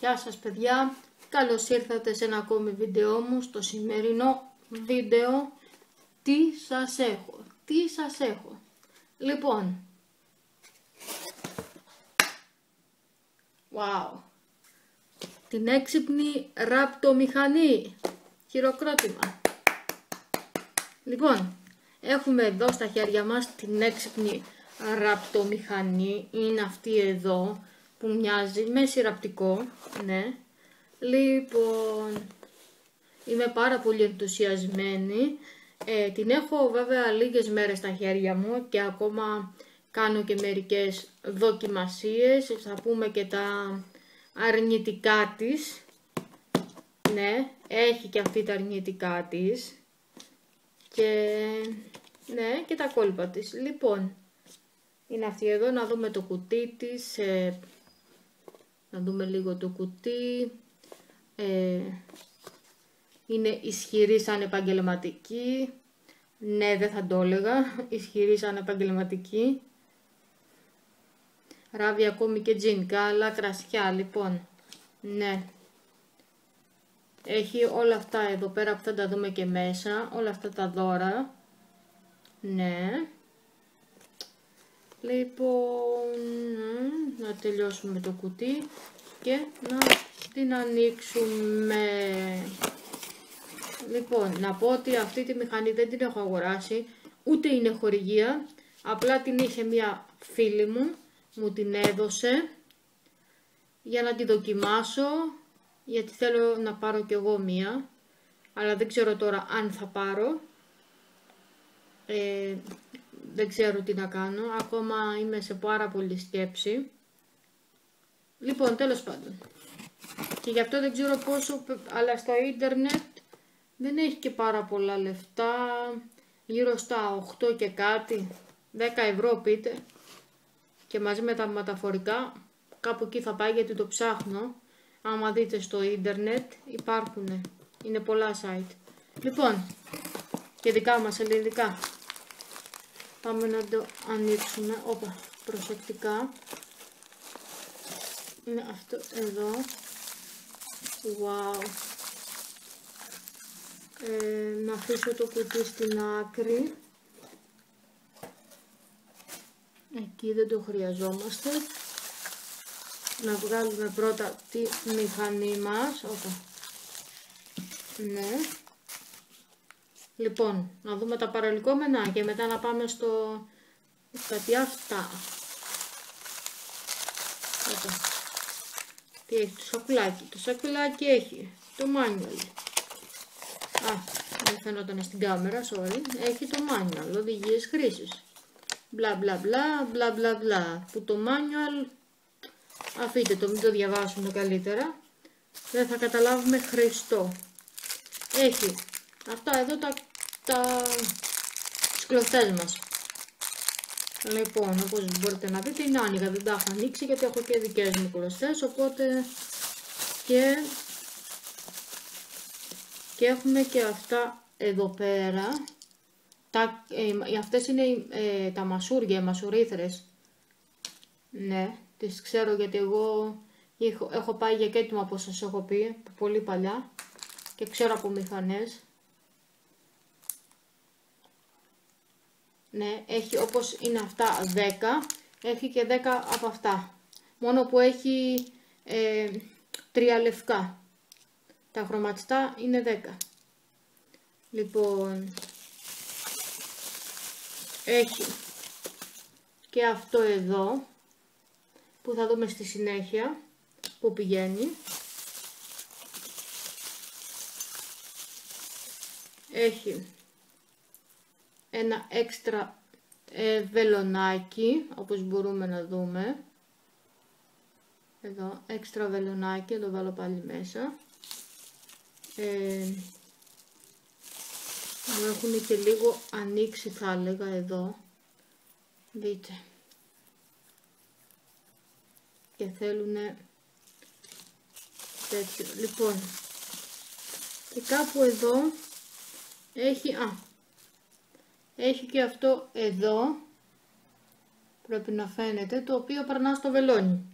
Γεια σας παιδιά, καλώς ήρθατε σε ένα ακόμη βίντεό μου. Στο σημερινό βίντεο τι σας έχω. Λοιπόν, wow, την έξυπνη ραπτομηχανή, χειροκρότημα. Λοιπόν, έχουμε εδώ στα χέρια μας την έξυπνη ραπτομηχανή, είναι αυτή εδώ που μοιάζει με συρραπτικό, ναι. Λοιπόν, είμαι πάρα πολύ ενθουσιασμένη. Την έχω βέβαια λίγες μέρες στα χέρια μου και ακόμα κάνω και μερικές δοκιμασίες. Θα πούμε και τα αρνητικά της. Ναι, έχει και αυτή τα αρνητικά της. Και ναι, και τα κόλπα της. Λοιπόν, είναι αυτή εδώ, να δούμε το κουτί της. Να δούμε λίγο το κουτί. Είναι ισχυρή σαν επαγγελματική. Ναι, δεν θα το έλεγα. Ισχυρή σαν επαγγελματική. Ράβει ακόμη και τζίνκα, αλλά κρασιά, λοιπόν. Ναι. Έχει όλα αυτά εδώ πέρα που θα τα δούμε και μέσα. Όλα αυτά τα δώρα. Ναι. Λοιπόν, να τελειώσουμε το κουτί και να την ανοίξουμε. Λοιπόν, να πω ότι αυτή τη μηχανή δεν την έχω αγοράσει, ούτε είναι χορηγία. Απλά την είχε μία φίλη μου, μου την έδωσε για να τη δοκιμάσω, γιατί θέλω να πάρω κι εγώ μία, αλλά δεν ξέρω τώρα αν θα πάρω. Δεν ξέρω τι να κάνω, ακόμα είμαι σε πάρα πολύ σκέψη. Λοιπόν, τέλος πάντων. Και γι' αυτό δεν ξέρω πόσο, αλλά στο ίντερνετ δεν έχει και πάρα πολλά λεφτά. Γύρω στα 8 και κάτι, 10 ευρώ πείτε. Και μαζί με τα μεταφορικά, κάπου εκεί θα πάει, γιατί το ψάχνω. Άμα δείτε στο ίντερνετ υπάρχουν, είναι πολλά site. Λοιπόν, και δικά μας ελληνικά. Πάμε να το ανοίξουμε, όπα, προσεκτικά. Είναι αυτό εδώ. Wow. Να αφήσω το κουτί στην άκρη. Εκεί δεν το χρειαζόμαστε. Να βγάλουμε πρώτα τη μηχανή μας. Όπα. Ναι. Λοιπόν, να δούμε τα παρελκόμενα και μετά να πάμε στο κάτι αυτά. Εδώ. Τι έχει το σακουλάκι. Το σακουλάκι έχει το manual. Α, δεν φαινόταν στην κάμερα, sorry. Έχει το manual, οδηγίες χρήσης. Μπλα μπλα μπλα, μπλα μπλα μπλα. Που το manual, αφήτε το, μην το διαβάσουμε καλύτερα. Δεν θα καταλάβουμε χριστό. Έχει αυτά εδώ τις κλωστές μας. Λοιπόν, όπως μπορείτε να δείτε, είναι άνοιγα, δεν τα έχω ανοίξει γιατί έχω και δικές μου κλωστές, οπότε και έχουμε και αυτά εδώ πέρα. Αυτές είναι τα μασούρια, οι μασουρίθρες. Ναι, τις ξέρω γιατί εγώ έχω πάει για κέτοιμα, όπως σας έχω πει, πολύ παλιά και ξέρω από μηχανές. Ναι, έχει, όπως είναι αυτά 10, έχει και 10 από αυτά. Μόνο που έχει 3 λευκά. Τα χρωματιστά είναι 10. Λοιπόν, έχει και αυτό εδώ, που θα δούμε στη συνέχεια που πηγαίνει. Έχει ένα έξτρα βελονάκι, όπως μπορούμε να δούμε. Εδώ, έξτρα βελονάκι, το βάλω πάλι μέσα. μου έχουν και λίγο ανοίξει, θα έλεγα, εδώ, δείτε, και θέλουνε τέτοιο. Λοιπόν, και κάπου εδώ έχει, έχει και αυτό εδώ, πρέπει να φαίνεται, το οποίο περνά στο βελόνι,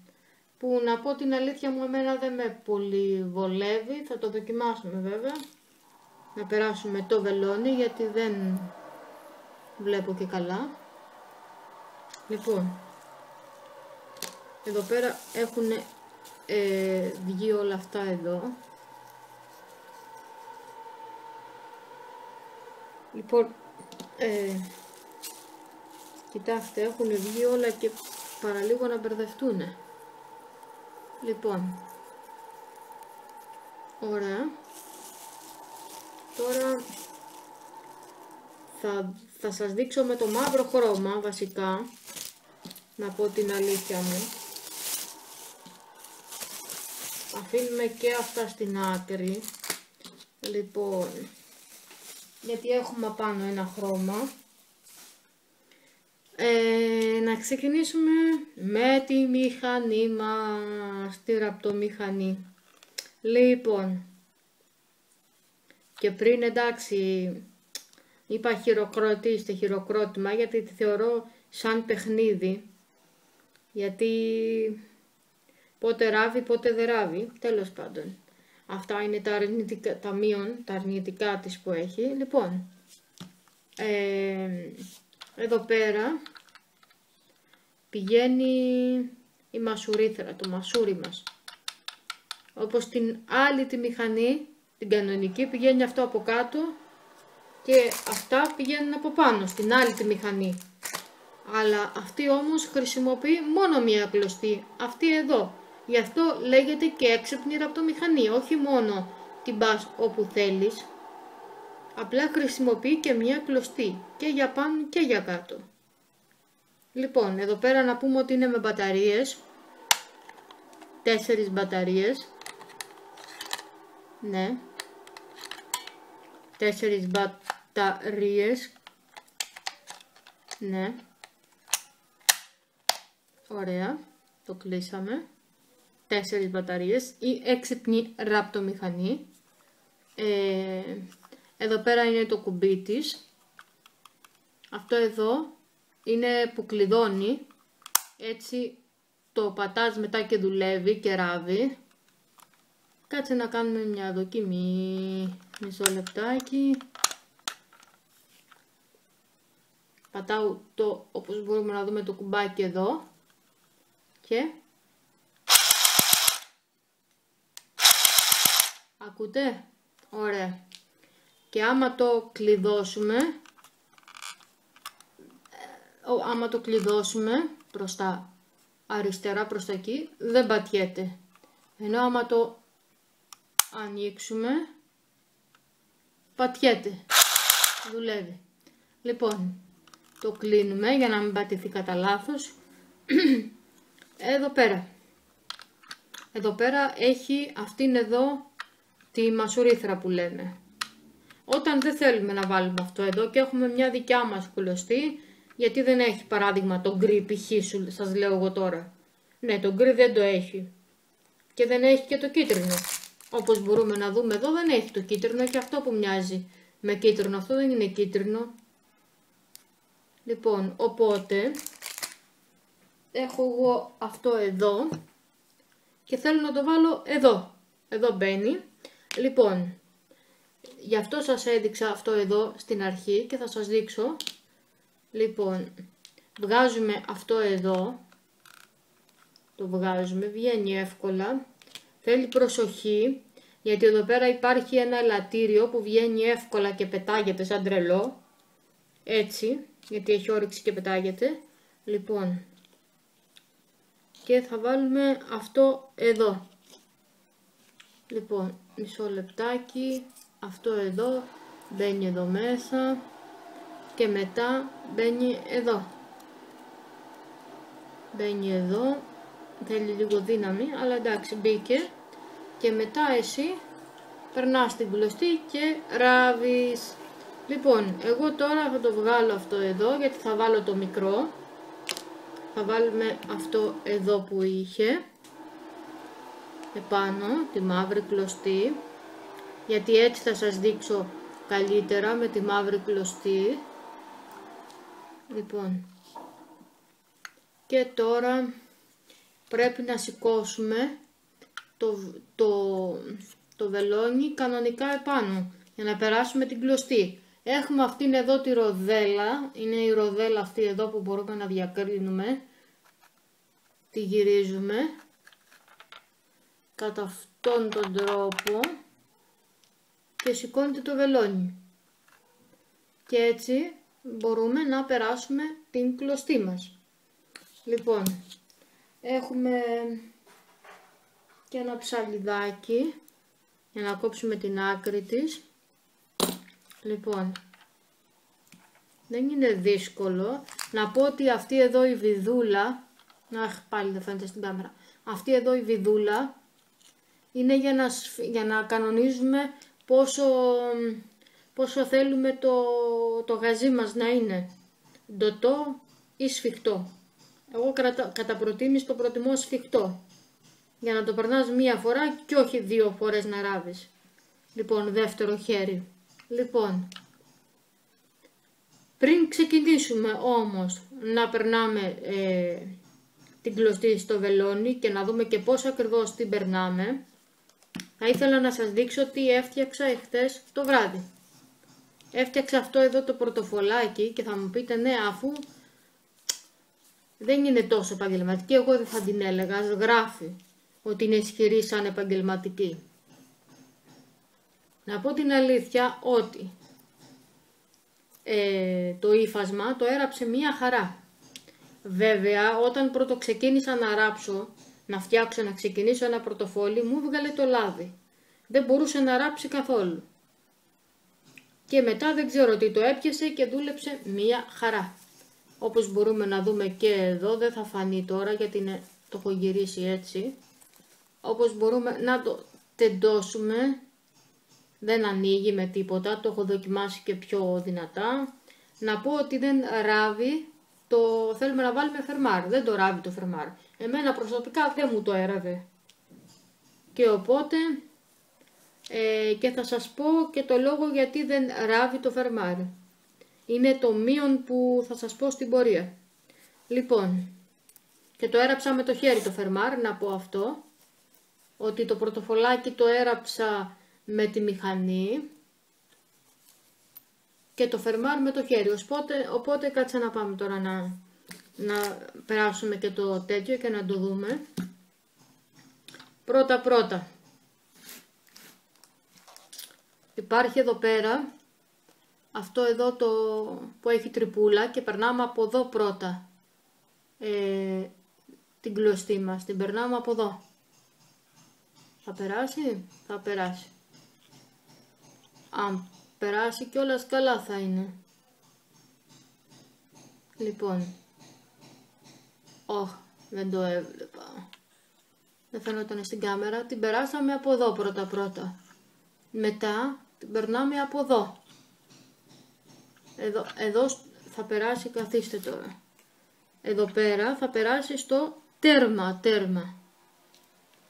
που να πω την αλήθεια μου εμένα δεν με πολύ βολεύει, θα το δοκιμάσουμε βέβαια, να περάσουμε το βελόνι, γιατί δεν βλέπω και καλά. Λοιπόν, εδώ πέρα έχουν βγει όλα αυτά εδώ. Λοιπόν, κοιτάξτε, έχουν βγει όλα και παραλίγο να μπερδευτούνε. Λοιπόν, ωραία. Τώρα θα σας δείξω με το μαύρο χρώμα βασικά, να πω την αλήθεια μου. Αφήνουμε και αυτά στην άκρη. Λοιπόν, γιατί έχουμε πάνω ένα χρώμα. Να ξεκινήσουμε με τη μηχανή μας, τη ραπτομηχανή. Λοιπόν, και πριν, εντάξει, είπα χειροκροτήστε, χειροκρότημα, γιατί τη θεωρώ σαν παιχνίδι, γιατί πότε ράβει, πότε δεν ράβει, τέλος πάντων. Αυτά είναι τα αρνητικά, τα μείον, τα αρνητικά της που έχει. Λοιπόν, εδώ πέρα πηγαίνει η μασουρίθρα, το μασούρι μας. Όπως την άλλη τη μηχανή, την κανονική, πηγαίνει αυτό από κάτω και αυτά πηγαίνουν από πάνω στην άλλη τη μηχανή. Αλλά αυτή όμως χρησιμοποιεί μόνο μία κλωστή, αυτή εδώ. Γι' αυτό λέγεται και έξυπνη ραπτομηχανή, όχι μόνο την πας όπου θέλεις, απλά χρησιμοποιεί και μία κλωστή, και για πάνω και για κάτω. Λοιπόν, εδώ πέρα να πούμε ότι είναι με μπαταρίες, 4 μπαταρίες, ναι, 4 μπαταρίες, ναι, ωραία, το κλείσαμε. 4 μπαταρίες, η έξυπνη ραπτομηχανή. Εδώ πέρα είναι το κουμπί της. Αυτό εδώ είναι που κλειδώνει, έτσι το πατάς μετά και δουλεύει και ράβει. Κάτσε να κάνουμε μια δοκιμή, μισό λεπτάκι. Πατάω το, όπως μπορούμε να δούμε, το κουμπάκι εδώ και ακούτε, ωραία. Και άμα το κλειδώσουμε, προς τα αριστερά, προς τα εκεί, δεν πατιέται. Ενώ άμα το ανοίξουμε, πατιέται, δουλεύει. Λοιπόν, το κλείνουμε για να μην πατηθεί κατά λάθος. Εδώ πέρα, έχει αυτήν εδώ τη μασουρίθρα που λέμε. Όταν δεν θέλουμε να βάλουμε αυτό εδώ και έχουμε μια δικιά μας κλωστή, γιατί δεν έχει παράδειγμα τον γκρι π.χ. σου, σας λέω εγώ τώρα. Ναι, τον γκρι δεν το έχει. Και δεν έχει και το κίτρινο. Όπως μπορούμε να δούμε εδώ, δεν έχει το κίτρινο, και αυτό που μοιάζει με κίτρινο, αυτό δεν είναι κίτρινο. Λοιπόν, οπότε έχω εγώ αυτό εδώ και θέλω να το βάλω εδώ. Εδώ μπαίνει. Λοιπόν, γι' αυτό σας έδειξα αυτό εδώ στην αρχή και θα σας δείξω. Λοιπόν, βγάζουμε αυτό εδώ, το βγάζουμε, βγαίνει εύκολα, θέλει προσοχή, γιατί εδώ πέρα υπάρχει ένα ελαττήριο που βγαίνει εύκολα και πετάγεται σαν τρελό, έτσι, γιατί έχει όρεξη και πετάγεται. Λοιπόν, και θα βάλουμε αυτό εδώ. Λοιπόν, μισό λεπτάκι, αυτό εδώ μπαίνει εδώ μέσα και μετά μπαίνει εδώ. Μπαίνει εδώ, θέλει λίγο δύναμη, αλλά εντάξει, μπήκε. Και μετά εσύ περνάς την κλωστή και ράβεις. Λοιπόν, εγώ τώρα θα το βγάλω αυτό εδώ, γιατί θα βάλω το μικρό. Θα βάλουμε αυτό εδώ που είχε επάνω, τη μαύρη κλωστή, γιατί έτσι θα σας δείξω καλύτερα με τη μαύρη κλωστή. Λοιπόν, και τώρα πρέπει να σηκώσουμε το βελόνι κανονικά επάνω για να περάσουμε την κλωστή. Έχουμε αυτήν εδώ τη ροδέλα, είναι η ροδέλα αυτή εδώ που μπορούμε να διακρίνουμε. Τη γυρίζουμε κατά αυτόν τον τρόπο και σηκώνεται το βελόνι. Και έτσι μπορούμε να περάσουμε την κλωστή μας. Λοιπόν, έχουμε και ένα ψαλιδάκι για να κόψουμε την άκρη της. Λοιπόν, δεν είναι δύσκολο. Να πω ότι αυτή εδώ η βιδούλα, αχ, πάλι δεν φαίνεται στην κάμερα, αυτή εδώ η βιδούλα είναι για να κανονίζουμε πόσο θέλουμε το γαζί μας να είναι, ντοτό ή σφιχτό. Εγώ κατά προτίμηση το προτιμώ σφιχτό, για να το περνάς μία φορά και όχι δύο φορές να ράβεις. Λοιπόν, δεύτερο χέρι. Λοιπόν, πριν ξεκινήσουμε όμως να περνάμε την κλωστή στο βελόνι και να δούμε και πώς ακριβώς την περνάμε, θα ήθελα να σας δείξω τι έφτιαξα εχθές το βράδυ. Έφτιαξα αυτό εδώ το πορτοφολάκι και θα μου πείτε ναι, αφού δεν είναι τόσο επαγγελματική, εγώ δεν θα την έλεγα, γράφει ότι είναι ισχυρή σαν επαγγελματική. Να πω την αλήθεια ότι το ύφασμα το έραψε μία χαρά. Βέβαια, όταν πρώτο ξεκίνησα να ράψω, να ξεκινήσω ένα πορτοφόλι, μου βγάλε το λάδι. Δεν μπορούσε να ράψει καθόλου. Και μετά δεν ξέρω τι, το έπιασε και δούλεψε μία χαρά. Όπως μπορούμε να δούμε και εδώ, δεν θα φανεί τώρα γιατί το έχω γυρίσει έτσι. Όπως μπορούμε να το τεντώσουμε, δεν ανοίγει με τίποτα, το έχω δοκιμάσει και πιο δυνατά. Να πω ότι δεν ράβει, θέλουμε να βάλουμε φερμάρ, δεν το ράβει το φερμάρ. Εμένα προσωπικά δεν μου το έραβε. Και οπότε, και θα σας πω και το λόγο γιατί δεν ράβει το φερμάρ. Είναι το μείον που θα σας πω στην πορεία. Λοιπόν, και το έραψα με το χέρι το φερμάρ, να πω αυτό, ότι το πορτοφολάκι το έραψα με τη μηχανή και το φερμάρ με το χέρι. Οπότε κάτσε να πάμε τώρα να περάσουμε και το τέτοιο και να το δούμε. Πρώτα υπάρχει εδώ πέρα αυτό εδώ το που έχει τρυπούλα και περνάμε από εδώ πρώτα την κλωστή μας, την περνάμε από εδώ. Θα περάσει. Αν περάσει κιόλας καλά θα είναι. Λοιπόν, δεν το έβλεπα. Δεν φαίνονταν στην κάμερα. Την περάσαμε από εδώ πρώτα. Μετά την περνάμε από εδώ. Εδώ θα περάσει, καθίστε τώρα. Εδώ πέρα θα περάσει στο τέρμα.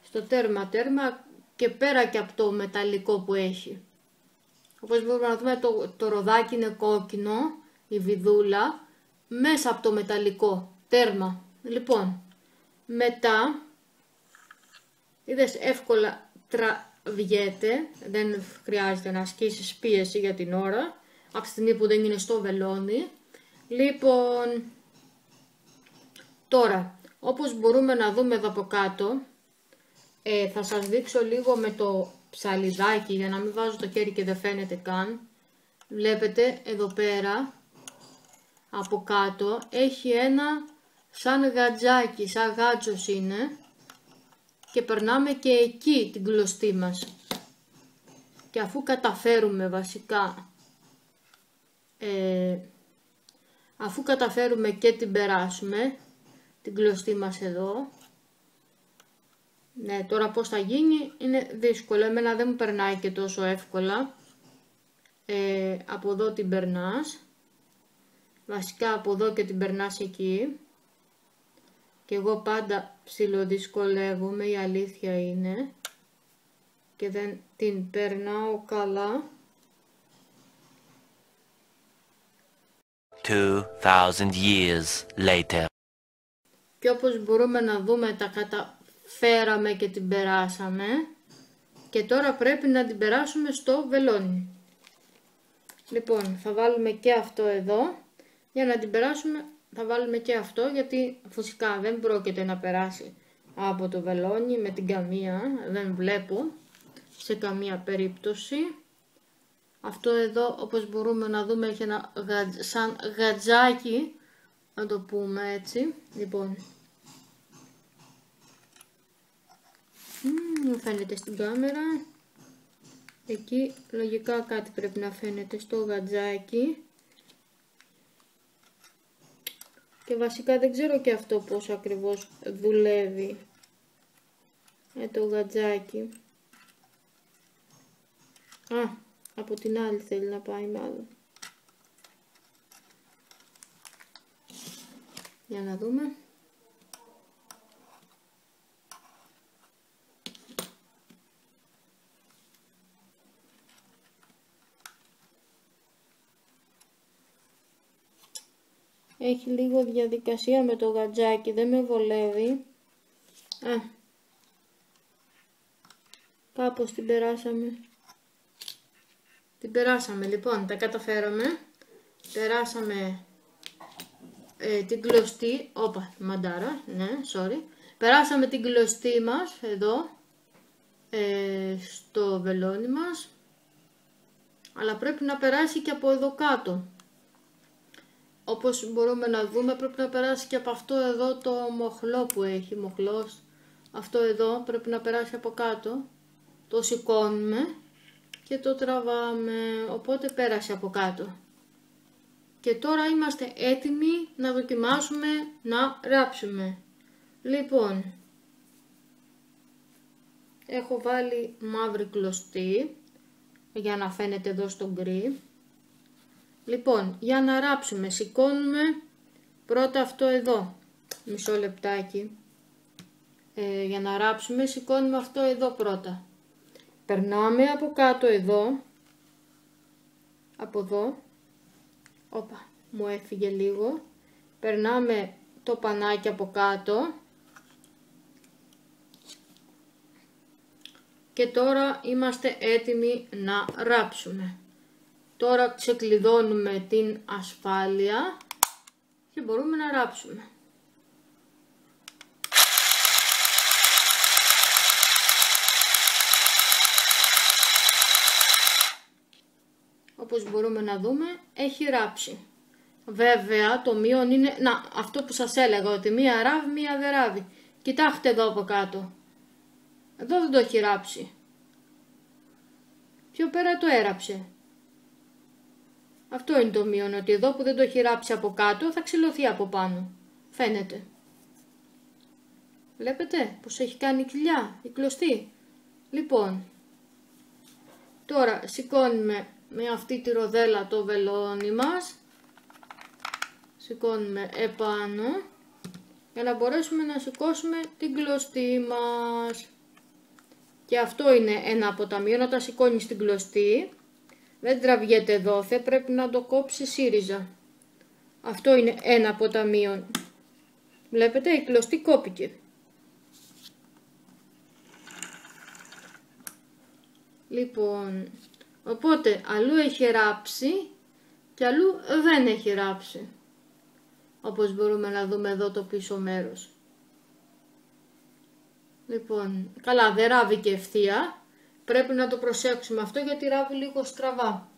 Στο τέρμα και πέρα και από το μεταλλικό που έχει. Όπως μπορούμε να δούμε, το ροδάκι είναι κόκκινο, η βιδούλα, μέσα από το μεταλλικό, τέρμα. Λοιπόν, μετά, είδες, εύκολα τραβιέται, δεν χρειάζεται να ασκήσεις πίεση για την ώρα, από τη στιγμή που δεν είναι στο βελόνι. Λοιπόν, τώρα, όπως μπορούμε να δούμε εδώ από κάτω, θα σας δείξω λίγο με το ψαλιδάκι για να μην βάζω το χέρι και δεν φαίνεται καν. Βλέπετε εδώ πέρα από κάτω έχει ένα σαν γατζάκι, σαν γάτσος είναι, και περνάμε και εκεί την κλωστή μας. Και αφού καταφέρουμε και την περάσουμε την κλωστή μας εδώ. Ναι, τώρα πώς θα γίνει είναι δύσκολο, εμένα δεν μου περνάει και τόσο εύκολα. από εδώ την περνάς, βασικά από εδώ και την περνάς εκεί, και εγώ πάντα ψιλοδυσκολεύομαι, η αλήθεια είναι, και δεν την περνάω καλά. 2,000 years later. Και όπως μπορούμε να δούμε, τα καταφέραμε και την περάσαμε, και τώρα πρέπει να την περάσουμε στο βελόνι. Λοιπόν, θα βάλουμε και αυτό εδώ για να την περάσουμε. Θα βάλουμε και αυτό, γιατί φυσικά δεν πρόκειται να περάσει από το βελόνι με την καμία, δεν βλέπω σε καμία περίπτωση. Αυτό εδώ, όπως μπορούμε να δούμε, έχει ένα σαν γατζάκι, να το πούμε έτσι. Λοιπόν, μου φαίνεται στην κάμερα, εκεί λογικά κάτι πρέπει να φαίνεται στο γατζάκι. Και βασικά δεν ξέρω και αυτό πώς ακριβώς δουλεύει, το γατζάκι. Α, από την άλλη θέλει να πάει μάλλον. Για να δούμε. Έχει λίγο διαδικασία με το γατζάκι, δεν με βολεύει. Α, κάπως την περάσαμε. Την περάσαμε, λοιπόν, τα καταφέραμε. Περάσαμε την κλωστή, όπα, μαντάρα, ναι, sorry. Περάσαμε την κλωστή μας, εδώ, στο βελόνι μας. Αλλά πρέπει να περάσει και από εδώ κάτω. Όπως μπορούμε να δούμε, πρέπει να περάσει και από αυτό εδώ το μοχλό που έχει, μοχλός. Αυτό εδώ πρέπει να περάσει από κάτω. Το σηκώνουμε και το τραβάμε, οπότε πέρασε από κάτω. Και τώρα είμαστε έτοιμοι να δοκιμάσουμε να ράψουμε. Λοιπόν, έχω βάλει μαύρη κλωστή για να φαίνεται εδώ στον γκρι. Λοιπόν, για να ράψουμε, σηκώνουμε πρώτα αυτό εδώ, μισό λεπτάκι, για να ράψουμε σηκώνουμε αυτό εδώ πρώτα. Περνάμε από κάτω εδώ, από εδώ, όπα, μου έφυγε λίγο, περνάμε το πανάκι από κάτω και τώρα είμαστε έτοιμοι να ράψουμε. Τώρα ξεκλειδώνουμε την ασφάλεια και μπορούμε να ράψουμε. Όπως μπορούμε να δούμε, έχει ράψει. Βέβαια το μείον είναι, να, αυτό που σας έλεγα, ότι μία ράβει, μία δεν ράβει. Κοιτάξτε εδώ από κάτω. Εδώ δεν το έχει ράψει. Πιο πέρα το έραψε. Αυτό είναι το μείον, ότι εδώ που δεν το έχει ράψει από κάτω θα ξυλωθεί από πάνω. Φαίνεται. Βλέπετε πως έχει κάνει κοιλιά, η κλωστή. Λοιπόν, τώρα σηκώνουμε με αυτή τη ροδέλα το βελόνι μας. Σηκώνουμε επάνω για να μπορέσουμε να σηκώσουμε την κλωστή μας. Και αυτό είναι ένα από τα μείον, όταν σηκώνεις την κλωστή, δεν τραβιέται δόθε, πρέπει να το κόψει σύριζα. Αυτό είναι ένα από τα μείον. Βλέπετε, η κλωστή κόπηκε. Λοιπόν, οπότε αλλού έχει ράψει και αλλού δεν έχει ράψει. Όπως μπορούμε να δούμε εδώ το πίσω μέρος. Λοιπόν, καλά, δεν ράβει και ευθεία. Πρέπει να το προσέξουμε αυτό, γιατί ράβει λίγο στραβά.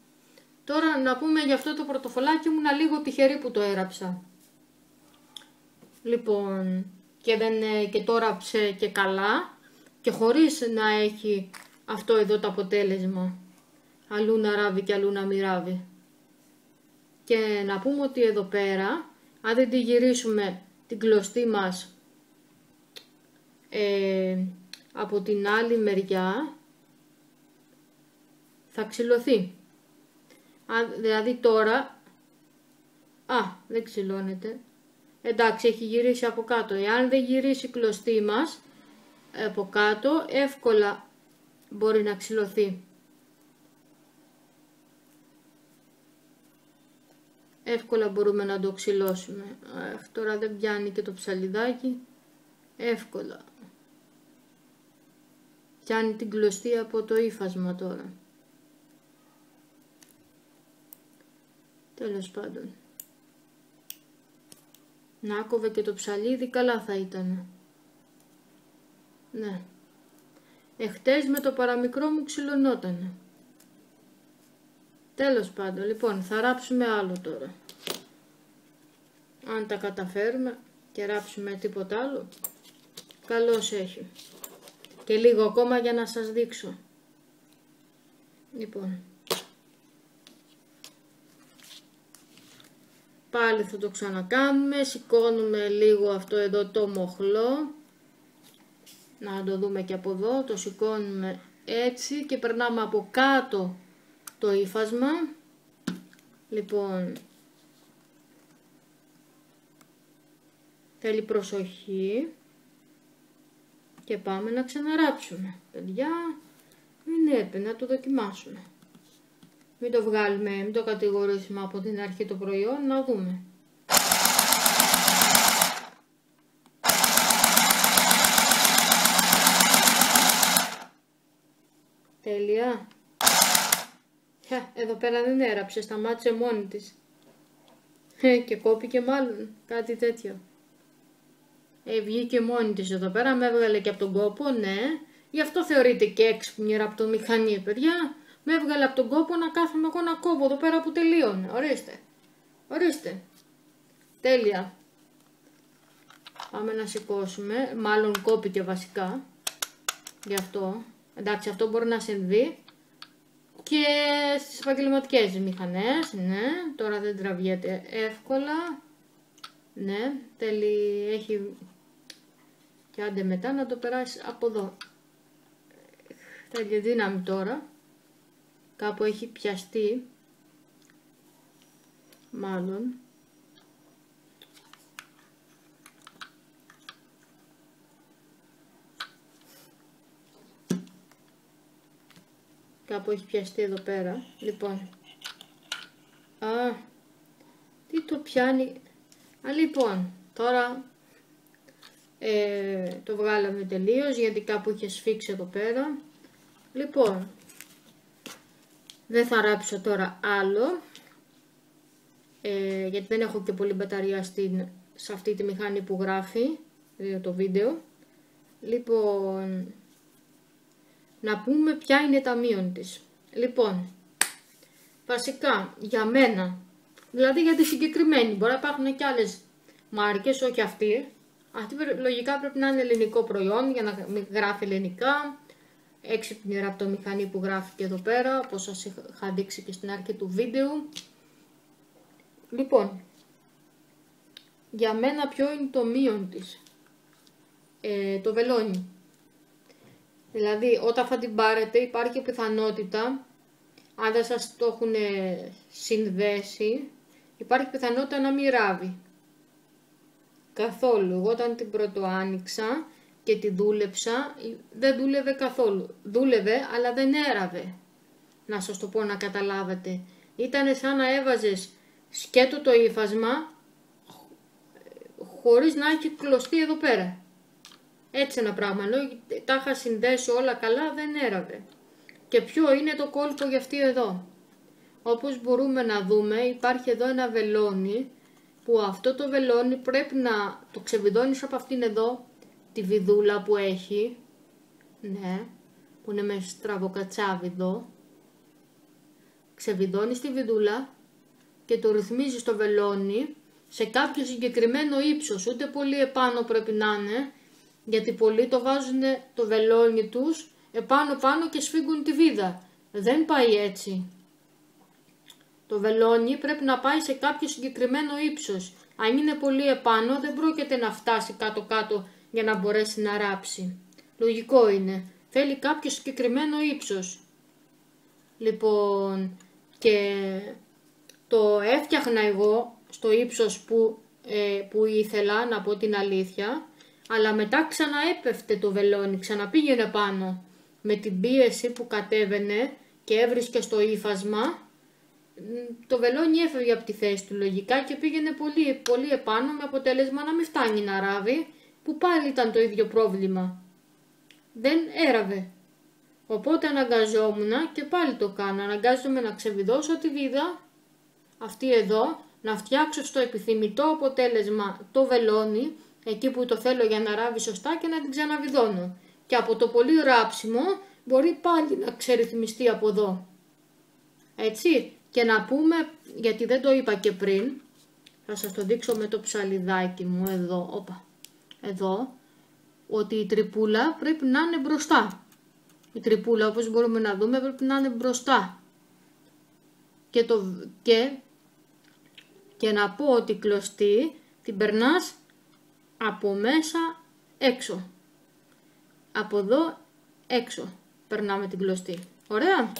Τώρα να πούμε για αυτό το πρωτοφολάκι, ήμουνα λίγο τυχερή που το έραψα. Λοιπόν, και το ράψε και καλά και χωρίς να έχει αυτό εδώ το αποτέλεσμα. Αλλού να ράβει και αλλού να μην ράβει. Και να πούμε ότι εδώ πέρα, αν δεν τη γυρίσουμε την κλωστή μας από την άλλη μεριά, θα ξυλωθεί. δηλαδή τώρα, δεν ξυλώνεται. Εντάξει, έχει γυρίσει από κάτω. Εάν δεν γυρίσει κλωστή μας από κάτω, εύκολα μπορεί να ξυλωθεί. Εύκολα μπορούμε να το ξυλώσουμε. Τώρα δεν πιάνει και το ψαλιδάκι. Εύκολα. Πιάνει την κλωστή από το ύφασμα τώρα. Τέλος πάντων. Να κόβε και το ψαλίδι, καλά θα ήταν. Ναι. Εχτες με το παραμικρό μου ξυλωνότανε. Τέλος πάντων, λοιπόν, θα ράψουμε άλλο τώρα. Αν τα καταφέρουμε και ράψουμε τίποτα άλλο, καλώς έχει. Και λίγο ακόμα για να σας δείξω. Λοιπόν. Πάλι θα το ξανακάνουμε, σηκώνουμε λίγο αυτό εδώ το μοχλό. Να το δούμε και από εδώ, το σηκώνουμε έτσι και περνάμε από κάτω το ύφασμα. Λοιπόν, θέλει προσοχή και πάμε να ξαναράψουμε. Παιδιά, μην έπαιρνε, να το δοκιμάσουμε. Μην το βγάλουμε, μην το κατηγορήσουμε από την αρχή το προϊόν, να δούμε. Τέλεια. Εδώ πέρα δεν έραψε, σταμάτησε μόνη της. Και κόπηκε μάλλον, κάτι τέτοιο. Βγήκε μόνη της εδώ πέρα, με έβγαλε και από τον κόπο, ναι. Γι' αυτό θεωρείται και έξυπνη ραπτομηχανή, παιδιά. Με έβγαλε από τον κόπο να κάθομαι εγώ να κόβω εδώ πέρα που τελείωνε. Ορίστε. Ορίστε. Τέλεια. Πάμε να σηκώσουμε. Μάλλον κόπηκε βασικά. Γι' αυτό. Εντάξει, αυτό μπορεί να συμβεί και στις επαγγελματικές μηχανές. Ναι, τώρα δεν τραβιέται εύκολα. Ναι, τέλει, έχει. Και άντε μετά να το περάσει από εδώ. Θέλει δύναμη τώρα. Κάπου έχει πιαστεί, μάλλον. Κάπου έχει πιαστεί εδώ πέρα, λοιπόν. Τι το πιάνει. Λοιπόν, τώρα το βγάλαμε τελείως, γιατί κάπου είχε σφίξει εδώ πέρα. Λοιπόν. Δεν θα ράψω τώρα άλλο, γιατί δεν έχω και πολύ μπαταρία σε αυτή τη μηχανή που γράφει το βίντεο. Λοιπόν, να πούμε ποια είναι τα μείον της. Λοιπόν, βασικά για μένα, δηλαδή για τη συγκεκριμένη, μπορεί να υπάρχουν και άλλες μάρκες, όχι αυτή. Αυτή λογικά πρέπει να είναι ελληνικό προϊόν για να γράφει ελληνικά. Έξυπνη ραπτομηχανή που γράφει και εδώ πέρα, όπως σας είχα δείξει και στην αρχή του βίντεο. Λοιπόν, για μένα ποιο είναι το μείον της? Το βελόνι. Δηλαδή όταν θα την πάρετε υπάρχει πιθανότητα, αν δεν σας το έχουν συνδέσει, υπάρχει πιθανότητα να μην ράβει καθόλου. Εγώ όταν την πρωτοάνοιξα και τη δούλεψα, δεν δούλευε καθόλου. Δούλευε, αλλά δεν έραβε. Να σας το πω να καταλάβετε. Ήτανε σαν να έβαζες σκέτο το ύφασμα, χωρίς να έχει κλωστεί εδώ πέρα. Έτσι ένα πράγμα. Ενώ τα είχα συνδέσει όλα καλά, δεν έραβε. Και ποιο είναι το κόλπο για αυτή εδώ? Όπως μπορούμε να δούμε, υπάρχει εδώ ένα βελόνι, που αυτό το βελόνι πρέπει να το ξεβιδώνεις από αυτήν εδώ, τη βιδούλα που έχει, ναι, που είναι με στραβοκατσάβιδο. Ξεβιδώνεις τη βιδούλα και το ρυθμίζεις στο βελόνι σε κάποιο συγκεκριμένο ύψος, ούτε πολύ επάνω πρέπει να είναι, γιατί πολλοί το βάζουν το βελόνι τους επάνω και σφίγγουν τη βίδα. Δεν πάει έτσι. Το βελόνι πρέπει να πάει σε κάποιο συγκεκριμένο ύψος. Αν είναι πολύ επάνω δεν πρόκειται να φτάσει κάτω-κάτω για να μπορέσει να ράψει. Λογικό είναι. Θέλει κάποιο συγκεκριμένο ύψος. Λοιπόν, και και το έφτιαχνα εγώ στο ύψος που ήθελα, να πω την αλήθεια, αλλά μετά ξαναέπεφτε το βελόνι, ξαναπήγαινε πάνω. Με την πίεση που κατέβαινε και έβρισκε στο ύφασμα, το βελόνι έφευγε από τη θέση του λογικά και πήγαινε πολύ, πολύ επάνω, με αποτέλεσμα να μην φτάνει να ράβει, που πάλι ήταν το ίδιο πρόβλημα. Δεν έραβε. Οπότε αναγκαζόμουν και πάλι το κάνω. Αναγκάζομαι να ξεβιδώσω τη βίδα, αυτή εδώ, να φτιάξω στο επιθυμητό αποτέλεσμα το βελόνι, εκεί που το θέλω για να ράβει σωστά, και να την ξαναβιδώνω. Και από το πολύ ράψιμο μπορεί πάλι να ξερυθμιστεί από εδώ. Έτσι, και να πούμε, γιατί δεν το είπα και πριν, θα σας το δείξω με το ψαλιδάκι μου εδώ, όπα, εδώ, ότι η τρυπούλα πρέπει να είναι μπροστά. Η τρυπούλα, όπως μπορούμε να δούμε, πρέπει να είναι μπροστά. Και να πω ότι κλωστή την περνάς από μέσα έξω. Από εδώ έξω περνάμε την κλωστή. Ωραία.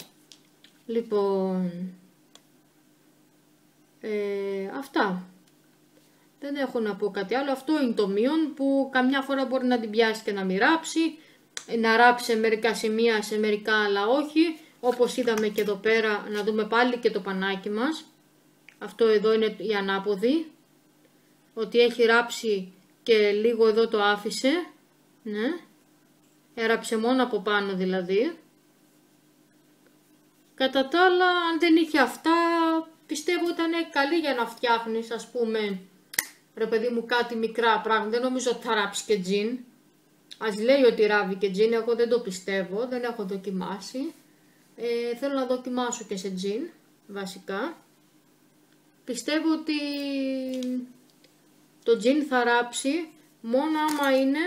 Λοιπόν, αυτά. Δεν έχω να πω κάτι άλλο. Αυτό είναι το μείον, που καμιά φορά μπορεί να την πιάσει και να μην ράψει. Να ράψει σε μερικά σημεία, σε μερικά αλλά όχι. Όπως είδαμε και εδώ πέρα, να δούμε πάλι και το πανάκι μας. Αυτό εδώ είναι η ανάποδη. Ότι έχει ράψει και λίγο εδώ το άφησε. Ναι. Έραψε μόνο από πάνω δηλαδή. Κατά τα άλλα, αν δεν είχε αυτά, πιστεύω ήταν καλή για να φτιάχνεις, ας πούμε, ρε παιδί μου, κάτι μικρά πράγματα. Δεν νομίζω ότι θα ράψει και τζιν. Ας λέει ότι ράβει και τζιν, εγώ δεν το πιστεύω, δεν έχω δοκιμάσει. Θέλω να δοκιμάσω και σε τζιν, βασικά. Πιστεύω ότι το τζιν θα ράψει μόνο άμα είναι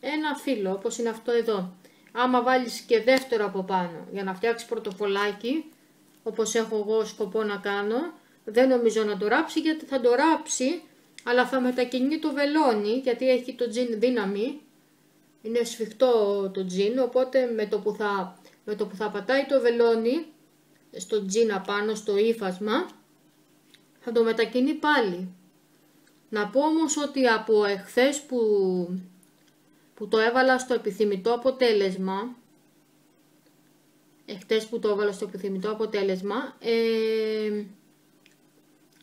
ένα φύλλο, όπως είναι αυτό εδώ. Άμα βάλεις και δεύτερο από πάνω, για να φτιάξεις πορτοφολάκι, όπως έχω εγώ σκοπό να κάνω, δεν νομίζω να το ράψει, γιατί θα το ράψει, αλλά θα μετακινεί το βελόνι, γιατί έχει το τζιν δύναμη. Είναι σφιχτό το τζιν, οπότε με το που θα πατάει το βελόνι στο τζιν απάνω, στο ύφασμα, θα το μετακινεί πάλι. Να πω όμως ότι από εχθές που το έβαλα στο επιθυμητό αποτέλεσμα,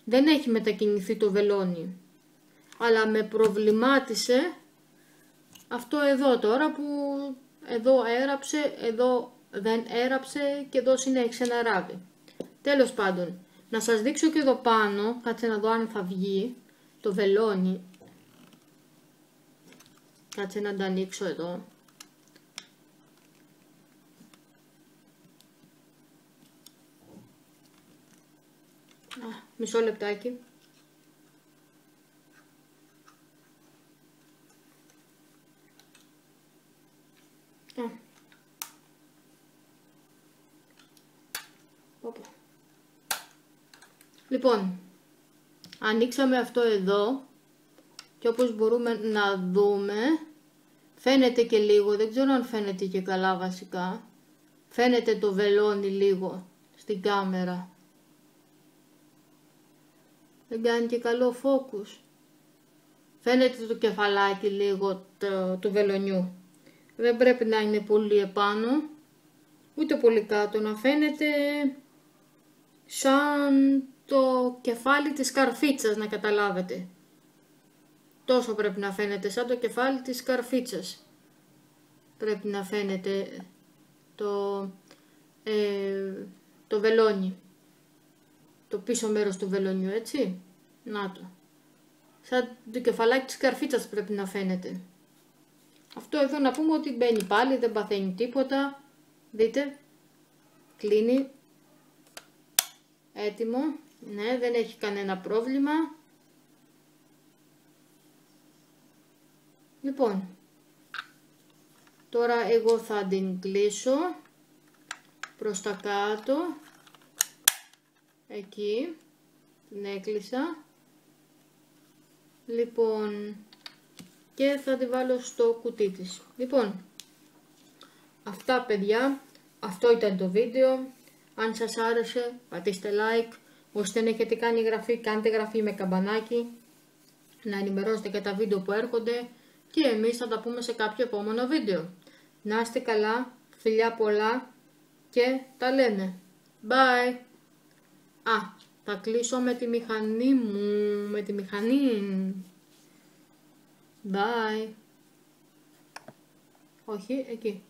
δεν έχει μετακινηθεί το βελόνι. Αλλά με προβλημάτισε αυτό εδώ τώρα, που εδώ έραψε, εδώ δεν έραψε και εδώ συνέχισε να ράβει. Τέλος πάντων, να σας δείξω και εδώ πάνω, κάτσε να δω αν θα βγει το βελόνι. Κάτσε να τα ανοίξω εδώ. Μισό λεπτάκι. Λοιπόν, ανοίξαμε αυτό εδώ και όπως μπορούμε να δούμε, φαίνεται και λίγο, δεν ξέρω αν φαίνεται και καλά βασικά, φαίνεται το βελόνι λίγο στην κάμερα. Δεν κάνει και καλό focus. Φαίνεται το κεφαλάκι λίγο του βελονιού. Δεν πρέπει να είναι πολύ επάνω, ούτε πολύ κάτω, να φαίνεται σαν το κεφάλι της καρφίτσας, να καταλάβετε. Τόσο πρέπει να φαίνεται, σαν το κεφάλι της καρφίτσας. Πρέπει να φαίνεται το βελόνι. Το πίσω μέρος του βελονιού, έτσι. Να το. Σαν το κεφαλάκι της καρφίτσας πρέπει να φαίνεται. Αυτό εδώ να πούμε ότι μπαίνει πάλι, δεν παθαίνει τίποτα. Δείτε. Κλείνει. Έτοιμο. Ναι, δεν έχει κανένα πρόβλημα. Λοιπόν, τώρα εγώ θα την κλείσω προς τα κάτω, εκεί, την έκλεισα, λοιπόν, και θα τη βάλω στο κουτί της. Λοιπόν, αυτά παιδιά, αυτό ήταν το βίντεο, Αν σας άρεσε πατήστε like, ώστε να έχετε κάνει εγγραφή, κάντε εγγραφή με καμπανάκι, να ενημερώσετε και τα βίντεο που έρχονται και εμείς θα τα πούμε σε κάποιο επόμενο βίντεο. Να είστε καλά, φιλιά πολλά και τα λένε. Bye! Α, θα κλείσω με τη μηχανή μου, με τη μηχανή. Bye! Όχι, εκεί.